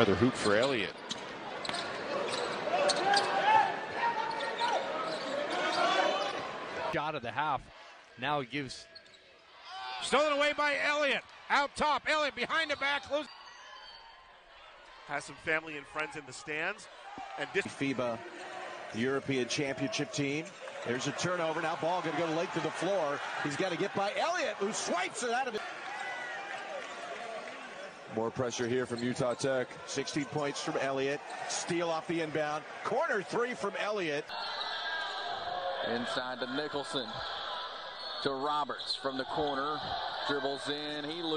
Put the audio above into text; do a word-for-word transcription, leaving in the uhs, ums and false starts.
Another hoop for Elliott. Shot of the half. Now he gives. Stolen away by Elliott. Out top. Elliott behind the back. Close. Has some family and friends in the stands. And FIBA, the European Championship team. There's a turnover. Now ball going to go to Lake to the floor. He's got to get by Elliott, who swipes it out of it. More pressure here from Utah Tech. sixteen points from Elliott. Steal off the inbound. Corner three from Elliott. Inside to Nicholson. To Roberts from the corner. Dribbles in. He loses.